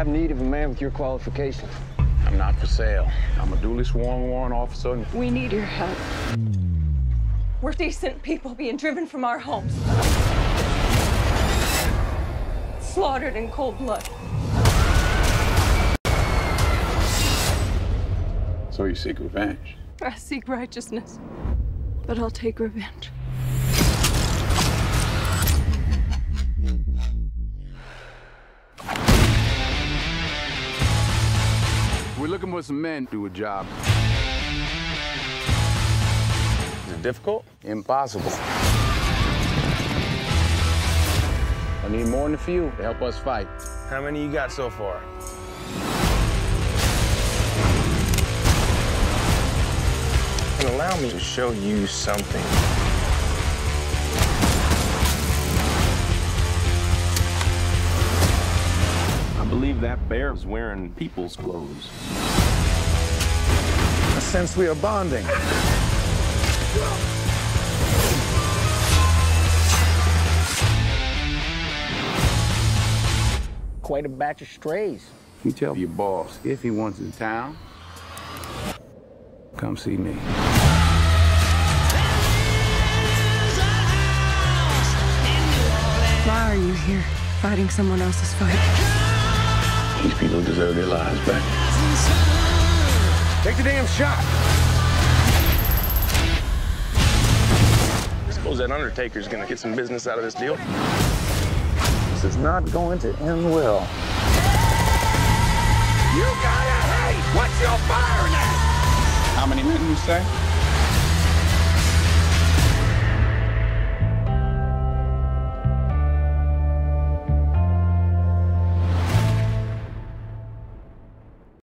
have need of a man with your qualifications. I'm not for sale. I'm a duly sworn warrant officer. And we need your help. We're decent people being driven from our homes. Slaughtered in cold blood. So you seek revenge? I seek righteousness, but I'll take revenge. We're looking for some men to do a job. Is it difficult? Impossible. I need more than a few to help us fight. How many you got so far? And allow me to show you something. I believe that bear is wearing people's clothes. I sense we are bonding. Quite a batch of strays. You tell your boss if he wants in town, come see me. Why are you here, fighting someone else's fight? These people deserve their lives back. Take the damn shot! I suppose that Undertaker's gonna get some business out of this deal. This is not going to end well. You gotta hate what you're firing at! How many men, you say?